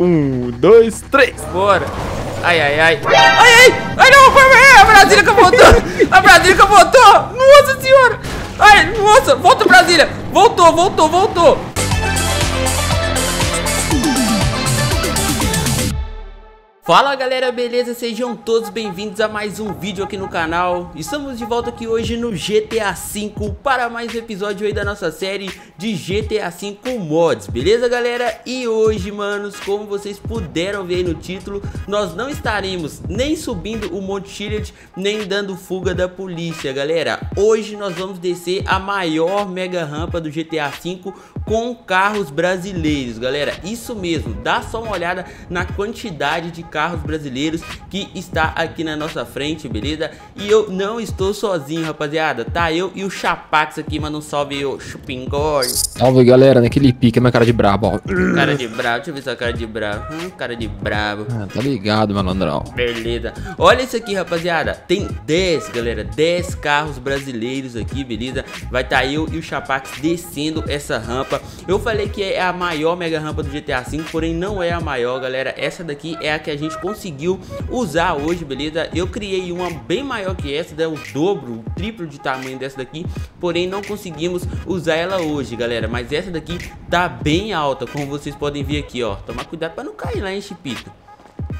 1, 2, 3. Bora. Ai, ai, ai. Ai, ai. Ai, não. A Brasília voltou. A Brasília voltou. Nossa senhora. Ai, nossa. Volta, Brasília. Voltou, voltou, voltou. Fala galera, beleza? Sejam todos bem-vindos a mais um vídeo aqui no canal. Estamos de volta aqui hoje no GTA V para mais um episódio aí da nossa série de GTA V Mods, beleza galera? E hoje, manos, como vocês puderam ver aí no título, nós não estaremos nem subindo o Mount Chiliad, nem dando fuga da polícia, galera. Hoje nós vamos descer a maior mega rampa do GTA V com carros brasileiros, galera. Isso mesmo, dá só uma olhada na quantidade de carros brasileiros que está aqui na nossa frente, beleza? E eu não estou sozinho, rapaziada. Tá eu e o Chapax aqui, mano. Salve, ô Chupingor. Salve, galera. Naquele pique, minha cara de brabo, ó. Cara de brabo. Deixa eu ver sua cara de brabo. Cara de brabo. Ah, tá ligado, malandrão. Beleza. Olha isso aqui, rapaziada. Tem 10, galera. 10 carros brasileiros aqui, beleza? Vai tá eu e o Chapax descendo essa rampa. Eu falei que é a maior mega rampa do GTA V, porém não é a maior, galera. Essa daqui é a que a gente conseguiu usar hoje, beleza? Eu criei uma bem maior que essa, né? O dobro, o triplo de tamanho dessa daqui, porém não conseguimos usar ela hoje, galera. Mas essa daqui tá bem alta, como vocês podem ver aqui, ó. Tomar cuidado pra não cair lá, hein, Chipito?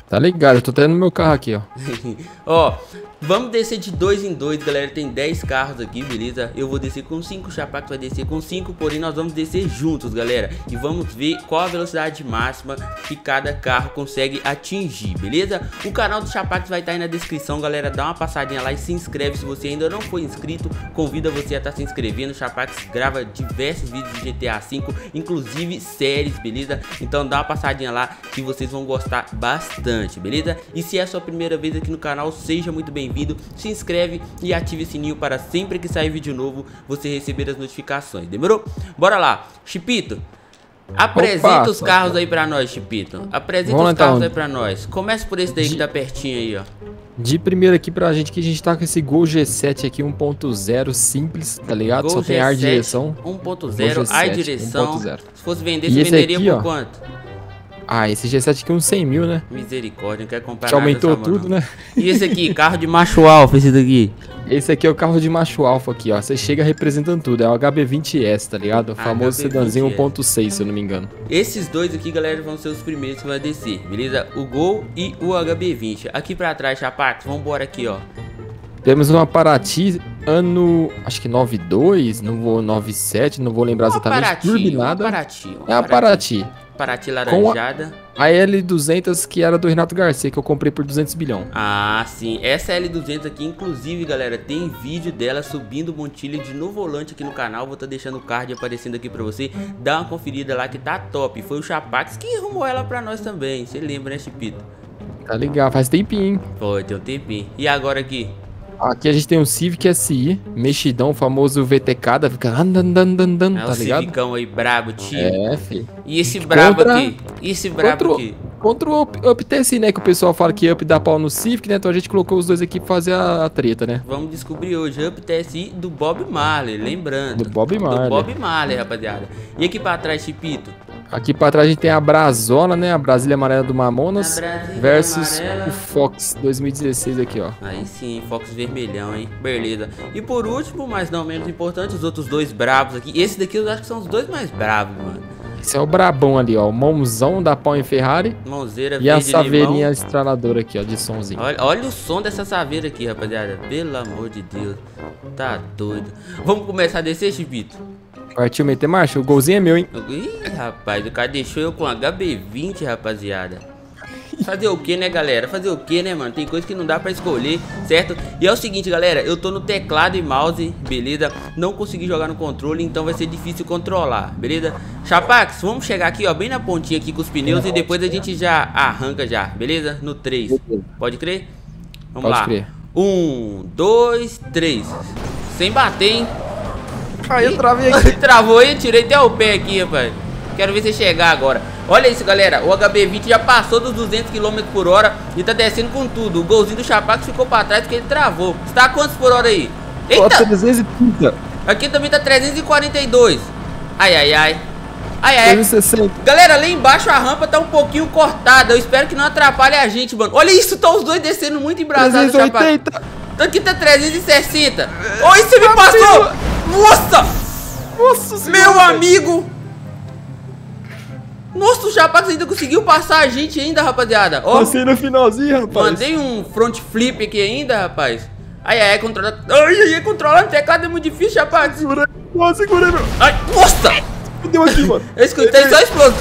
Tá ligado, eu tô até no meu carro aqui, ó. Ó, vamos descer de 2 em 2, galera. Tem 10 carros aqui, beleza? Eu vou descer com 5, o Chapax vai descer com 5. Porém, nós vamos descer juntos, galera. E vamos ver qual a velocidade máxima que cada carro consegue atingir, beleza? O canal do Chapax vai estar aí na descrição, galera. Dá uma passadinha lá e se inscreve. Se você ainda não foi inscrito, convida você a estar se inscrevendo. O Chapax grava diversos vídeos de GTA V, inclusive séries, beleza? Então dá uma passadinha lá que vocês vão gostar bastante, beleza? E se é a sua primeira vez aqui no canal, seja muito bem-vindo, se inscreve e ative o sininho para sempre que sair vídeo novo você receber as notificações, demorou? Bora lá, Chipito, apresenta os carros aí pra nós, Chipito. Apresenta os carros aí pra nós. Começa por esse daí que tá pertinho aí, ó. De primeiro aqui pra gente, que a gente tá com esse Gol G7 aqui, 1.0 simples, tá ligado? Gol Só G7, tem ar e direção. 1.0, ar e direção. 1.0. Se fosse vender, você venderia aqui, por quanto? Ah, esse G7 aqui uns 100 mil, né? Misericórdia, não quer comprar nada. Aumentou tudo, né? E esse aqui, carro de macho alfa, esse daqui? Esse aqui é o carro de macho alfa aqui, ó. Você chega representando tudo, é o HB20S, tá ligado? O famoso sedanzinho 1.6, se eu não me engano. Esses dois aqui, galera, vão ser os primeiros que vai descer, beleza? O Gol e o HB20. Aqui pra trás, Chapax, vambora aqui, ó. Temos uma Parati ano, acho que 92, não vou, 97, não vou lembrar exatamente. Parati, turbinada. É a Parati. Parati laranjada. A L200 que era do Renato Garcia, que eu comprei por 200 bilhão. Ah, sim. Essa L200 aqui, inclusive, galera, tem vídeo dela subindo o Mount Chiliad no volante aqui no canal. Vou estar deixando o card aparecendo aqui pra você. Dá uma conferida lá que tá top. Foi o Chapax que arrumou ela pra nós também. Você lembra, né, Chipito? Tá legal, faz tempinho, hein? Foi, tem um tempinho. E agora aqui? Aqui a gente tem um Civic SI, mexidão, famoso VTK, da fica andandandandan, tá ligado? Civicão aí, brabo, tio. É, filho. E esse brabo aqui? E esse brabo aqui? Contra o Up TSI, né? Que o pessoal fala que Up dá pau no Civic, né? Então a gente colocou os dois aqui pra fazer a treta, né? Vamos descobrir hoje. Up TSI do Bob Marley, lembrando. Do Bob Marley. Do Bob Marley, rapaziada. E aqui pra trás, Chipito? Aqui pra trás a gente tem a Brazona, né? A Brasília Amarela do Mamonas versus o Fox 2016 aqui, ó. Aí sim, Fox vermelhão, hein? Beleza. E por último, mas não menos importante, os outros dois bravos aqui. Esse daqui eu acho que são os dois mais bravos, mano. Esse é o brabão ali, ó. O mãozão da pau em Ferrari. Mãozeira e a saveirinha estraladora aqui, ó, de somzinho. Olha, olha o som dessa saveira aqui, rapaziada. Pelo amor de Deus. Tá doido. Vamos começar a descer, Chipito? Partiu meter marcha, o golzinho é meu, hein? Ih, rapaz, o cara deixou eu com HB20, rapaziada. Fazer o que, né, galera? Fazer o que, né, mano? Tem coisa que não dá pra escolher, certo? E é o seguinte, galera, eu tô no teclado e mouse, beleza? Não consegui jogar no controle, então vai ser difícil controlar, beleza? Chapax, vamos chegar aqui, ó, bem na pontinha aqui com os pneus e depois a gente já arranca já, beleza? No 3, pode crer? Vamos lá. 1, 2, 3. Sem bater, hein? Aí eu travei aqui. Travou aí, tirei até o pé aqui, rapaz. Quero ver você chegar agora. Olha isso, galera. O HB20 já passou dos 200 km/h e tá descendo com tudo. O golzinho do Chapax ficou pra trás porque ele travou. Você tá a quantos por hora aí? Eita! 330. Aqui também tá 342. Ai, ai, ai. Ai, ai. Galera, lá embaixo a rampa tá um pouquinho cortada. Eu espero que não atrapalhe a gente, mano. Olha isso, tá os dois descendo muito embrasados, Chapax. Tanto que tá 360. Oh, isso me passou! Nossa! Nossa, meu amigo! Nossa, o Chapax ainda conseguiu passar a gente ainda, rapaziada. Ó, passei no finalzinho, rapaz. Mandei um front flip aqui ainda, rapaz. Ai, ai, controla. Ai, ai, controlar o teclado é muito difícil, Chapax. Segurei, meu. Ai, nossa! Deu aqui, mano. Eu escutei só explosão.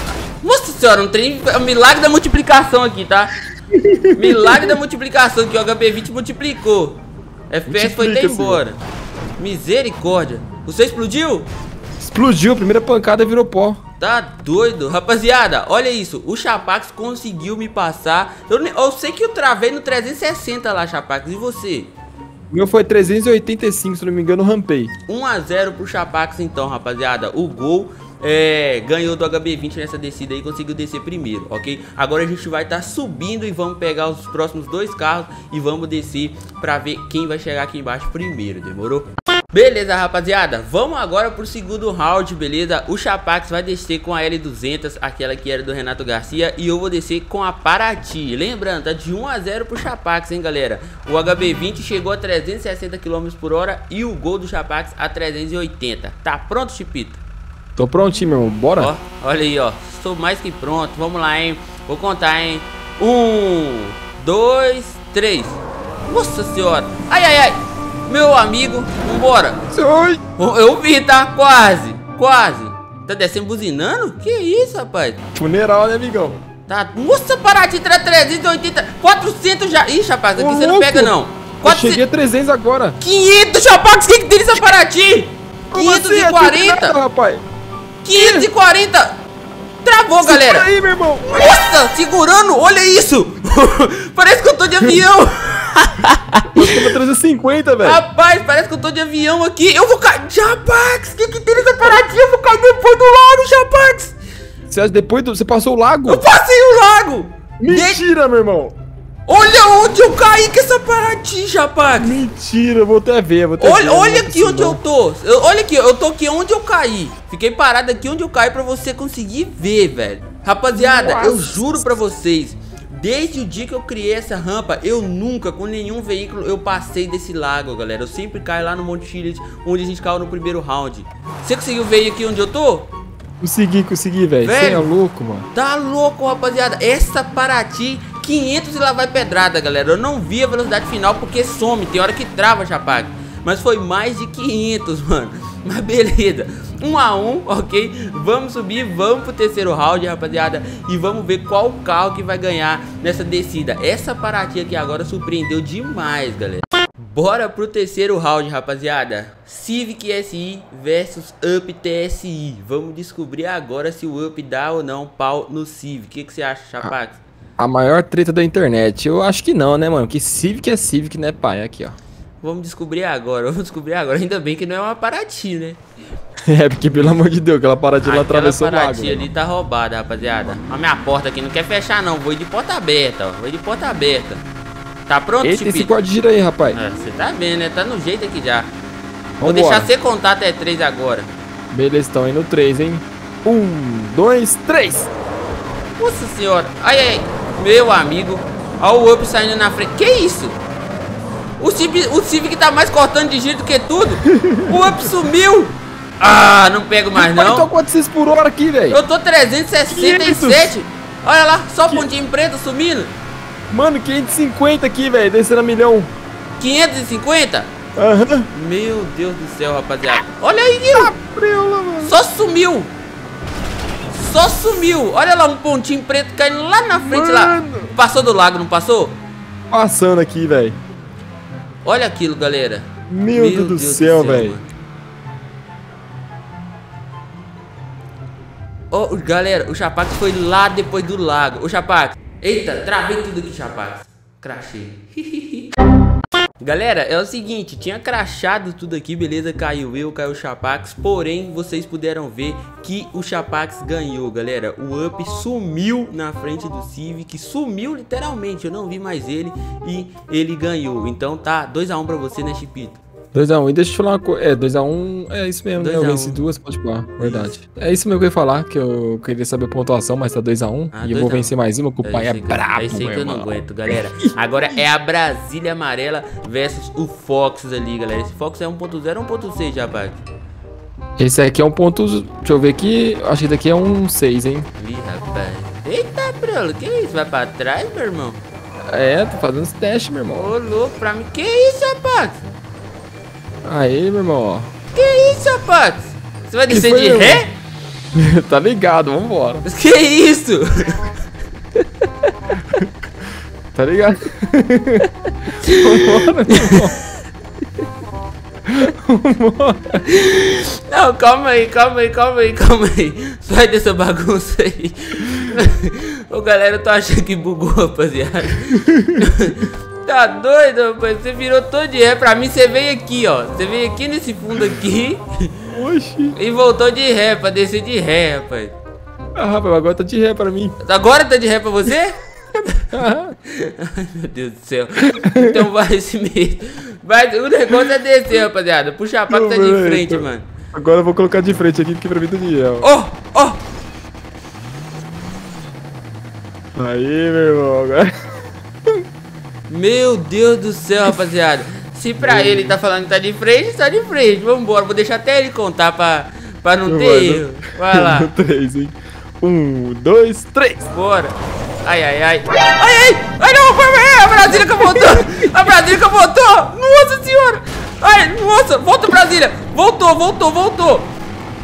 Nossa senhora, um trem. Milagre da multiplicação aqui, tá? Milagre da multiplicação, que o HP20 multiplicou. FPS foi até embora. Misericórdia. Você explodiu? Explodiu, a primeira pancada virou pó. Tá doido, rapaziada, olha isso. O Chapax conseguiu me passar. Eu sei que eu travei no 360 lá, Chapax, e você? O meu foi 385, se não me engano, rampei. 1 a 0 pro Chapax então, rapaziada. O gol ganhou do HB20 nessa descida aí, conseguiu descer primeiro, ok? Agora a gente vai estar subindo e vamos pegar os próximos dois carros e vamos descer pra ver quem vai chegar aqui embaixo primeiro, demorou? Beleza, rapaziada, vamos agora pro segundo round, beleza? O Chapax vai descer com a L200, aquela que era do Renato Garcia, e eu vou descer com a Paraty. Lembrando, tá de 1 a 0 pro Chapax, hein, galera? O HB20 chegou a 360 km/h e o gol do Chapax a 380. Tá pronto, Chipita? Tô prontinho, meu irmão, bora? Ó, olha aí, ó, estou mais que pronto, vamos lá, hein? Vou contar, hein? 1, 2, 3. Nossa senhora, ai, ai, ai. Meu amigo, vambora. Oi. Eu vi, tá? Quase, quase. Tá descendo buzinando? Que isso, rapaz? Funeral, né, amigão? Tá, nossa, Paraty, 380, 400 já. Ih, Chapax, aqui você não pega, não. 400... Eu cheguei a 300 agora. 500, Chapax, o que tem nessa Paraty? 540, rapaz. 540. Travou, galera. Aí, meu irmão. Nossa, segurando, olha isso. Parece que eu tô de avião. 350, velho. Rapaz, parece que eu tô de avião aqui. Eu vou cair. Chapax, que tem nessa paradinha? Eu vou cair depois do lago, Chapax. Você, depois do... você passou o lago? Eu passei o lago. Mentira, meu irmão. Olha onde eu caí com essa paradinha, Chapax. Mentira, vou até ver. Olha aqui onde eu tô. Olha aqui, eu tô aqui onde eu caí. Fiquei parado aqui onde eu caí pra você conseguir ver, velho. Rapaziada, nossa, eu juro pra vocês. Desde o dia que eu criei essa rampa, eu nunca, com nenhum veículo, eu passei desse lago, galera. Eu sempre caio lá no Mount Chiliad, onde a gente caiu no primeiro round. Você conseguiu ver aqui onde eu tô? Consegui, velho. Você é louco, mano. Tá louco, rapaziada. Essa Paraty, 500 e lá vai pedrada, galera. Eu não vi a velocidade final porque some. Tem hora que trava, Chapax. Mas foi mais de 500, mano. Mas beleza, 1 a 1, ok? Vamos subir, vamos pro terceiro round, rapaziada. E vamos ver qual carro que vai ganhar nessa descida. Essa Paraty aqui agora surpreendeu demais, galera. Bora pro terceiro round, rapaziada. Civic SI versus Up TSI. Vamos descobrir agora se o Up dá ou não pau no Civic. O que você acha, Chapax? A maior treta da internet. Eu acho que não, né, mano? Que Civic, né, pai? Aqui, ó. Vamos descobrir agora. Ainda bem que não é uma Paraty, né? É, porque pelo amor de Deus, aquela Paraty lá atravessou o lago. A Paraty ali tá roubada, rapaziada. A minha porta aqui não quer fechar, não. Vou de porta aberta, ó. Tá pronto, Chipita? Eita, esse corte gira aí, rapaz. Você tá vendo, né? Tá no jeito aqui já. Vou deixar você contar até 3 agora. Beleza, estão indo 3, hein? 1, 2, 3. Nossa senhora. Ai, ai, meu amigo. Olha o Up saindo na frente. Que isso? O Civic tá mais cortando de giro do que tudo. O Up sumiu. Ah, não pego mais, não. Eu tô 400 km/h aqui, velho. Eu tô 367. 500. Olha lá, só pontinho preto sumindo. Mano, 550 aqui, velho. Descendo a milhão. 550? Aham. Meu Deus do céu, rapaziada. Olha aí, Guilherme. Só sumiu. Olha lá, um pontinho preto caindo lá na frente. Mano. Lá. Passou do lago, não passou? Passando aqui, velho. Olha aquilo, galera. Meu Deus do céu, velho. Oh, galera, o Chapax foi lá depois do lago. O Chapax. Eita, travei tudo aqui, Chapax. Crachei. Galera, é o seguinte, tinha crachado tudo aqui, beleza? Caiu eu, caiu o Chapax. Porém, vocês puderam ver que o Chapax ganhou, galera. O Up sumiu na frente do Civic, sumiu literalmente. Eu não vi mais ele e ele ganhou. Então tá, 2 a 1 pra você, né, Chipito? 2x1, e deixa eu te falar uma coisa. É, 2x1, é isso mesmo, né? Eu venci duas, pode falar, verdade. É isso mesmo que eu ia falar, que eu queria saber a pontuação, mas tá 2x1. E eu vou vencer mais uma, que o pai é brabo, é isso aí que eu não aguento, galera. Agora é a Brasília Amarela versus o Fox ali, galera. Esse Fox é 1.0 ou 1.6 já, Pac? Esse aqui é 1.0, deixa eu ver aqui. Acho que daqui é 1.6, hein? Ih, rapaz. Eita, Bruno, que isso? Vai pra trás, meu irmão? É, tô fazendo os testes, meu irmão. Ô, louco, pra mim. Que isso, rapaz? Aí, meu irmão, que isso, rapaz? Você vai descer de ré? Tá ligado, vambora. Que isso? Tá ligado? Vambora, meu irmão. Vambora. Não, calma aí, calma aí, calma aí, calma aí. Sai dessa bagunça aí. Ô, galera, eu tô achando que bugou, rapaziada. Tá doido, rapaz? Você virou todo de ré. Pra mim, você veio aqui, ó. Você veio aqui nesse fundo aqui. Oxi. E voltou de ré, pra descer de ré, rapaz. Ah, rapaz, agora tá de ré pra mim. Agora tá de ré pra você? Ai, meu Deus do céu. Então vai esse mesmo. Vai, o negócio é descer, rapaziada. Puxa a pá que tá de frente, mano. Agora eu vou colocar de frente aqui, porque pra mim tá de ré, ó. Ó, ó. Aí, meu irmão, agora... Meu Deus do céu, rapaziada. Se pra ele tá falando que tá de frente, vambora, vou deixar até ele contar pra não ter erro. Vai lá. 3, hein? 1, 2, 3. Bora. Ai, ai, ai. Ai, ai, ai, não, a Brasília que voltou. A Brasília que voltou. Nossa senhora. Ai, nossa, volta, Brasília. Voltou, voltou, voltou.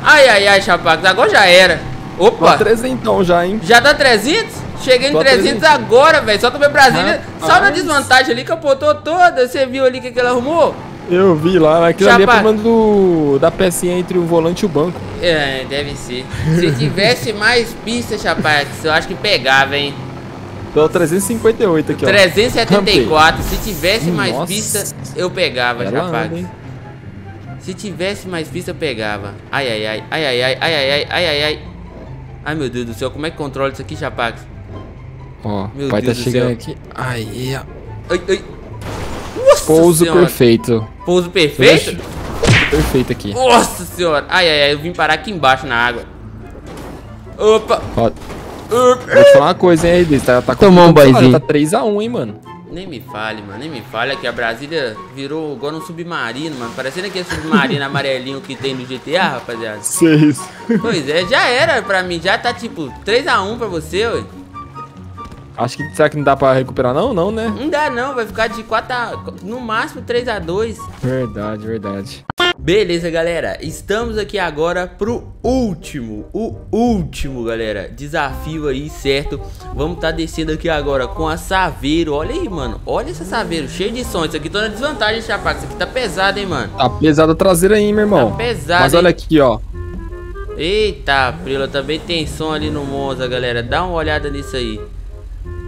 Ai, ai, ai, Chapax, agora já era. Opa. Tá 300 então já, hein? Já tá 300? Cheguei em 300 agora, velho. Só tomei Brasília. Só na desvantagem ali, capotou toda. Você viu ali o que ela arrumou? Eu vi lá. Aquilo ali é problema da pecinha entre o volante e o banco. É, deve ser. Se tivesse mais pista, Chapax, eu acho que pegava, hein? Tô 358 aqui, ó. 374. Se tivesse mais pista, eu pegava, Chapax. Se tivesse mais pista, eu pegava. Ai, ai, ai. Ai, ai, ai. Ai, ai, ai. Ai, ai. Ai, meu Deus do céu. Como é que controla isso aqui, Chapax? Ó, meu pai Deus tá chegando aqui. Aí, ó. Ai, ai. Nossa, pouso senhora. Perfeito. Pouso perfeito? Perfeito aqui. Nossa senhora. Ai, ai, ai. Eu vim parar aqui embaixo na água. Opa. Ó. Vou te falar uma coisa, hein, Edith. Tá tomou um banhozinho. Tá 3x1, hein, mano. Nem me fale, mano. Nem me fale. Aqui a Brasília virou agora um submarino, mano. Parecendo aquele submarino amarelinho que tem no GTA, rapaziada. Sim. Pois é, já era pra mim. Já tá tipo 3x1 pra você, ué. Acho que, será que não dá pra recuperar não? Não, né? Não dá não, vai ficar de 4x, no máximo 3x2. Verdade, verdade. Beleza, galera, estamos aqui agora pro último, o último, galera, desafio aí, certo? Vamos tá descendo aqui agora com a Saveiro, olha aí, mano, olha essa Saveiro, cheio de som, isso aqui tô na desvantagem, Chapax, isso aqui tá pesado, hein, mano? Tá pesado a traseira aí, meu irmão. Tá pesado, mas olha aqui, ó. Eita, Prila, também tem som ali no Monza, galera, dá uma olhada nisso aí.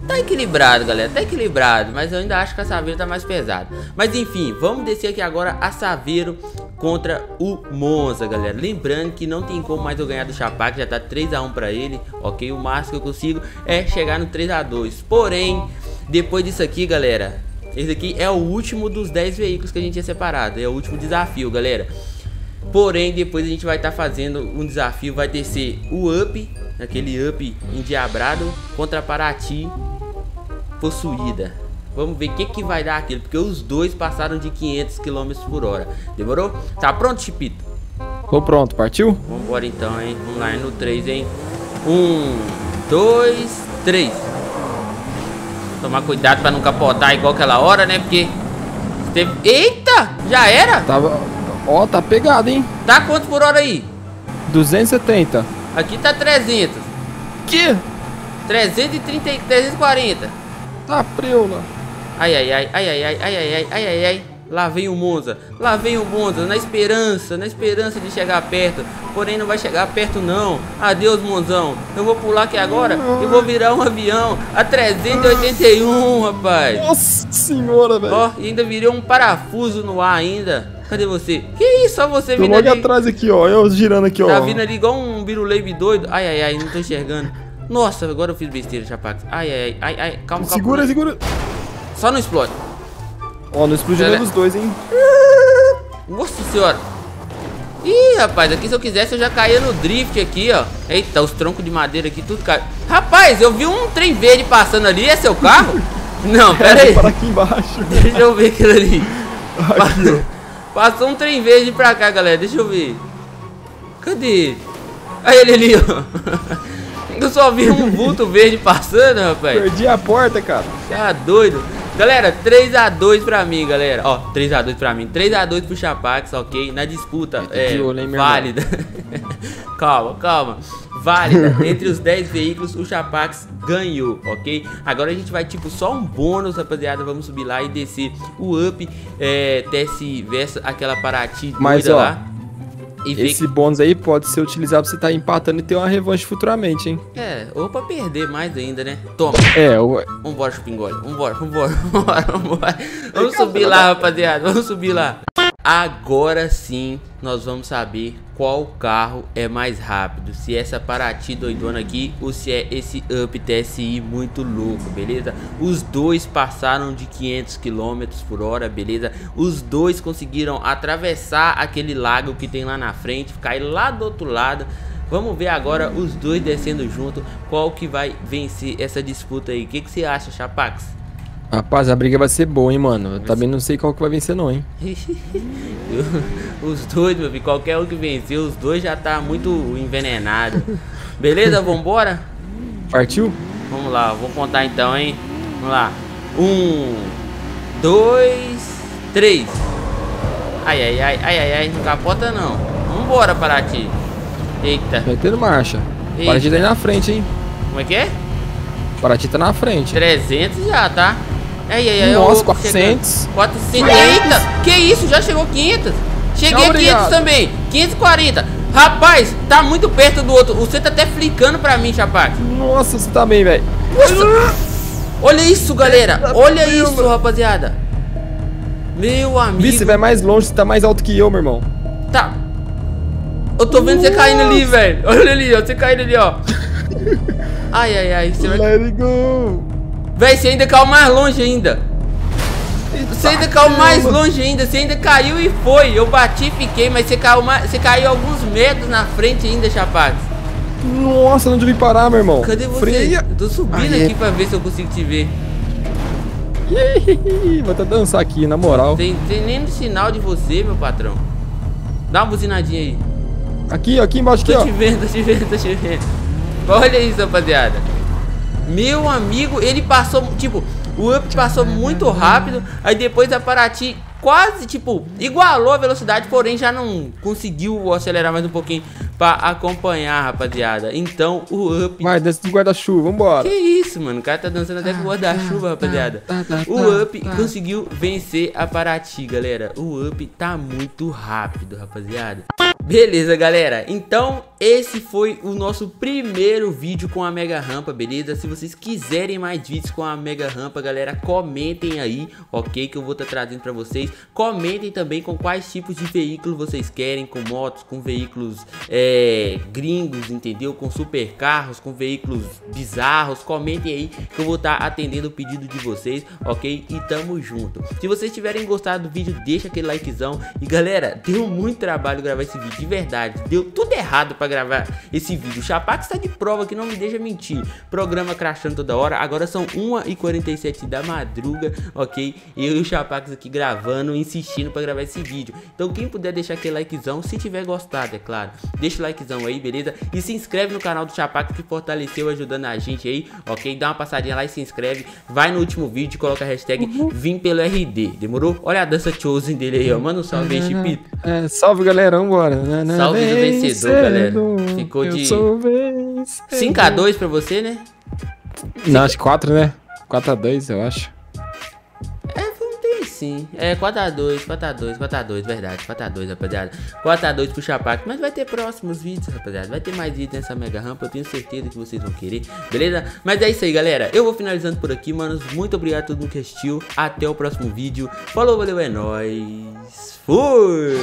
Tá equilibrado, galera, tá equilibrado. Mas eu ainda acho que a Saveiro tá mais pesada. Mas enfim, vamos descer aqui agora a Saveiro contra o Monza, galera. Lembrando que não tem como mais eu ganhar do Chapax, já tá 3x1 pra ele. Ok, o máximo que eu consigo é chegar no 3x2. Porém, depois disso aqui, galera, esse aqui é o último dos 10 veículos que a gente tinha separado. É o último desafio, galera. Porém, depois a gente vai tá fazendo um desafio. Vai descer o Up, aquele Up endiabrado, contra Paraty possuída. Vamos ver o que vai dar aquilo, porque os dois passaram de 500 km/h. Demorou? Tá pronto, Chipito? Tô pronto, partiu? Vambora então, hein? Vamos lá, é no 3, hein? 1, 2, 3. Tomar cuidado pra não capotar igual aquela hora, né? Porque teve... Eita! Já era? Tava... Ó, tá pegado, hein? Tá quanto por hora aí? 270. Aqui tá 300. Que? 330, 340. Tá frio lá. Ai, ai, ai, ai, ai, ai, ai, ai, ai, ai, ai. Lá vem o Monza. Lá vem o Monza, na esperança de chegar perto. Porém, não vai chegar perto, não. Adeus, Monzão. Eu vou pular aqui agora e vou virar um avião a 381, rapaz. Nossa senhora, velho. Ó, ainda virei um parafuso no ar ainda. Cadê você? Que isso, só você vindo ali. Atrás aqui, ó. Eu girando aqui, ó. Tá vindo ali igual um biruleibe doido. Ai, ai, ai, não tô enxergando. Nossa, agora eu fiz besteira, Chapax. Ai, ai, ai, ai, calma, calma. Segura, segura. Só não explode. Ó, não explodiu nenhum dos dois, hein? Nossa senhora. Ih, rapaz, aqui se eu quisesse eu já caía no drift aqui, ó. Eita, os troncos de madeira aqui, tudo caiu. Rapaz, eu vi um trem verde passando ali, é seu carro? Não, pera aí. Para aqui embaixo. Deixa eu ver aquilo ali. Aqui, passou um trem verde pra cá, galera, deixa eu ver. Cadê? Aí ele ali, ó. Eu só vi um vulto verde passando, rapaz. Perdi a porta, cara. Tá doido. Galera, 3x2 pra mim, galera. Ó, 3x2 pra mim. 3x2 pro Chapax, ok? Na disputa é válida. Calma, calma. Válida. Entre os 10 veículos, o Chapax ganhou, ok? Agora a gente vai, tipo, só um bônus, rapaziada. Vamos subir lá e descer o up. É, TS versus aquela Paraty doida. Mas, ó, lá. Esse bônus aí pode ser utilizado pra você estar empatando e ter uma revanche futuramente, hein? É, ou pra perder mais ainda, né? Toma. É, eu... Vambora, Chupingole. Vambora. Vamos subir lá, rapaziada. Vamos subir lá. Agora sim, nós vamos saber qual carro é mais rápido. Se é essa Paraty doidona aqui ou se é esse Up TSI muito louco, beleza? Os dois passaram de 500 km/h, beleza? Os dois conseguiram atravessar aquele lago que tem lá na frente, cair lá do outro lado. Vamos ver agora os dois descendo junto, qual que vai vencer essa disputa aí. O que você acha, Chapax? Rapaz, a briga vai ser boa, hein, mano. Eu também não sei qual que vai vencer, não, hein. Os dois, meu filho. Qualquer um que vencer, os dois já tá muito envenenado. Beleza? Vambora? Partiu? Vamos lá, vou contar então, hein. Vamos lá. 1, 2, 3. Ai, ai, ai, ai, ai, ai. Não capota, não. Vambora, Paraty. Eita. Metendo marcha. Eita. Paraty tá aí na frente, hein. Como é que é? Paraty tá na frente. 300 já, tá? Aí, aí, aí. Nossa, 400. 400. Eita, que isso? Já chegou 500. Cheguei a 500 também. 540. Rapaz, tá muito perto do outro. Você tá até flicando pra mim, Chapax. Nossa, você tá bem, velho. Olha isso, galera. Olha isso, rapaziada. Meu amigo. Vi, você vai mais longe, você tá mais alto que eu, meu irmão. Tá. Eu tô vendo você caindo ali, velho. Olha ali, ó. Você caindo ali, ó. Ai, ai, ai. Você vai... Let it go. Véi, você ainda caiu mais longe ainda. Você ainda caiu mais longe ainda. Você ainda caiu e foi. Eu bati e fiquei, mas você caiu, você caiu alguns metros na frente ainda, Chapax. Nossa, onde eu vim parar, meu irmão? Cadê você? Freia. Eu tô subindo aqui pra ver se eu consigo te ver. Vou até dançar aqui, na moral. Tem nem sinal de você, meu patrão. Dá uma buzinadinha aí. Aqui, aqui embaixo, aqui, ó. Tô te vendo. Olha isso, rapaziada. Meu amigo, ele passou, tipo, o Up passou muito rápido. Aí depois a Paraty quase, tipo, igualou a velocidade, porém já não conseguiu acelerar mais um pouquinho pra acompanhar, rapaziada. Então o Up... Vai, desce do guarda-chuva, vambora. Que isso, mano, o cara tá dançando até com o guarda-chuva, rapaziada. O Up conseguiu vencer a Paraty, galera. O Up tá muito rápido, rapaziada. Beleza, galera, então esse foi o nosso primeiro vídeo com a Mega Rampa, beleza? Se vocês quiserem mais vídeos com a Mega Rampa, galera, comentem aí, ok? Que eu vou estar trazendo pra vocês. Comentem também com quais tipos de veículo vocês querem, com motos, com veículos gringos, entendeu? Com supercarros, com veículos bizarros. Comentem aí que eu vou estar atendendo o pedido de vocês, ok? E tamo junto. Se vocês tiverem gostado do vídeo, deixa aquele likezão. E galera, deu muito trabalho gravar esse vídeo. De verdade, deu tudo errado pra gravar esse vídeo. O Chapax tá de prova que não me deixa mentir. Programa crashando toda hora. Agora são 1h47 da madruga, ok? Eu e o Chapax aqui gravando, insistindo pra gravar esse vídeo. Então quem puder deixar aquele likezão, se tiver gostado, é claro. Deixa o likezão aí, beleza? E se inscreve no canal do Chapax que fortaleceu ajudando a gente aí, ok? Dá uma passadinha lá e se inscreve. Vai no último vídeo e coloca a hashtag VimPeloRD. Demorou? Olha a dança chosen dele aí, ó. Manda um salve aí, Chipito. É, salve, galera. Vambora. Salve do vencedor, galera. Ficou de 5x2 pra você, né? Não, acho que 4, né? 4x2, eu acho. É, não tem sim. É, 4x2, verdade. 4x2, rapaziada. 4x2 pro Chapax. Mas vai ter próximos vídeos, rapaziada. Vai ter mais vídeos nessa Mega Rampa. Eu tenho certeza que vocês vão querer, beleza? Mas é isso aí, galera. Eu vou finalizando por aqui, manos. Muito obrigado a todo mundo que assistiu. Até o próximo vídeo. Falou, valeu, é nóis. Fui!